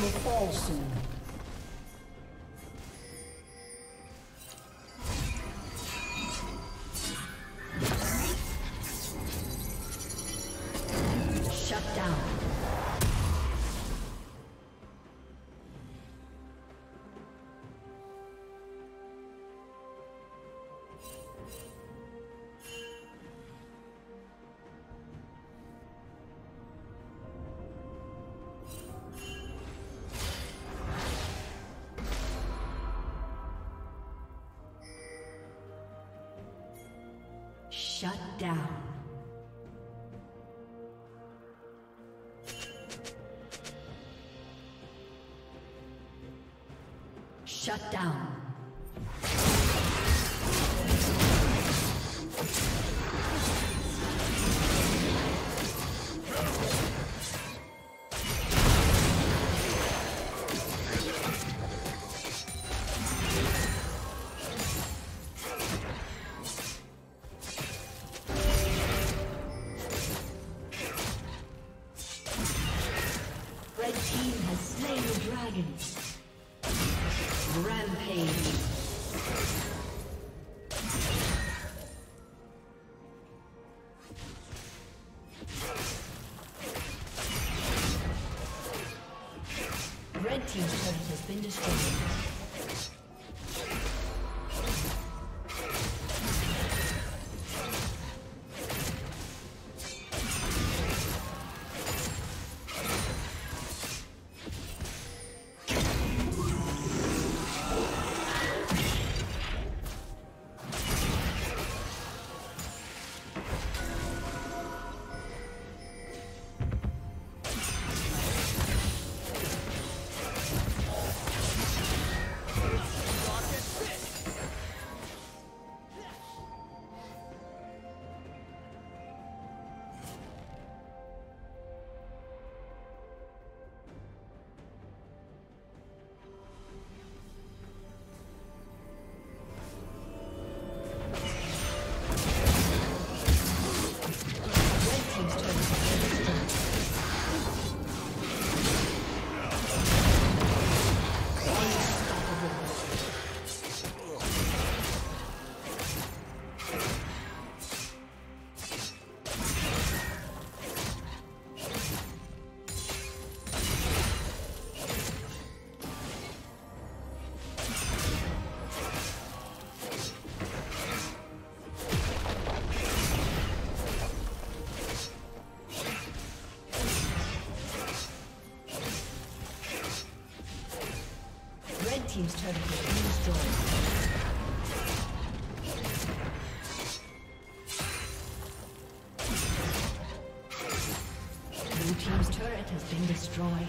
will fall soon. Shut down. Shut down. Red team's turret has been destroyed. Team's turret has been destroyed. Blue team's turret has been destroyed.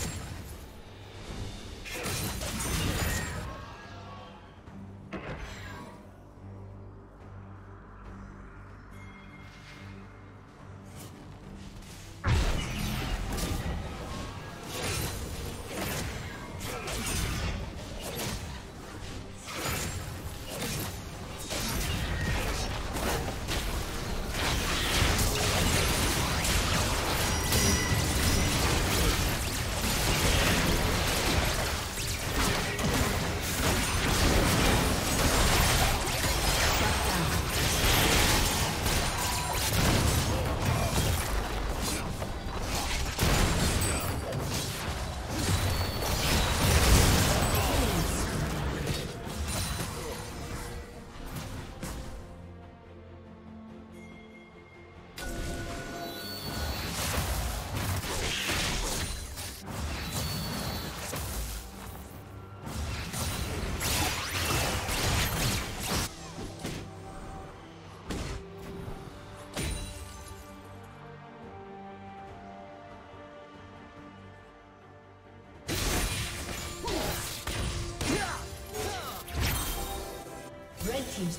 team's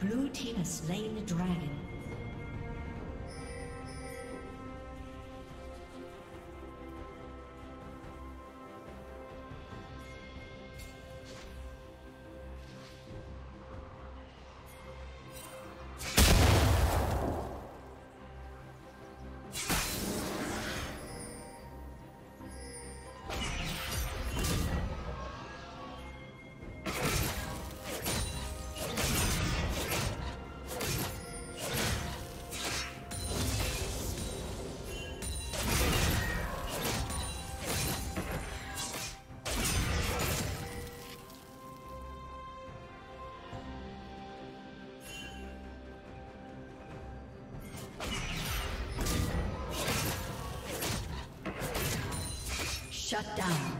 Blue team has slain the dragon. Shut down.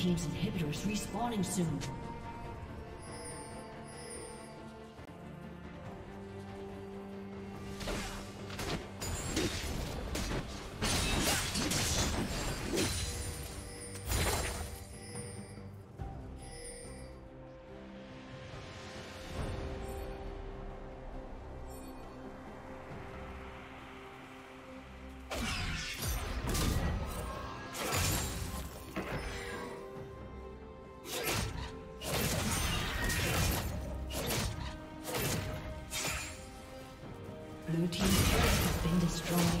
Team's inhibitor is respawning soon. Blue team's turret has been destroyed.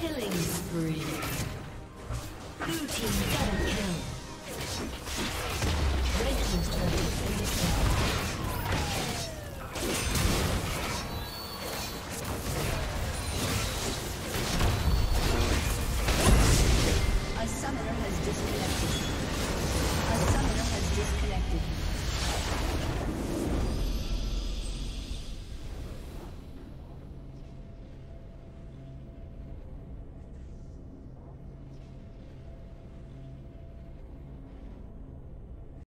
Killing spree. Blue team double kill.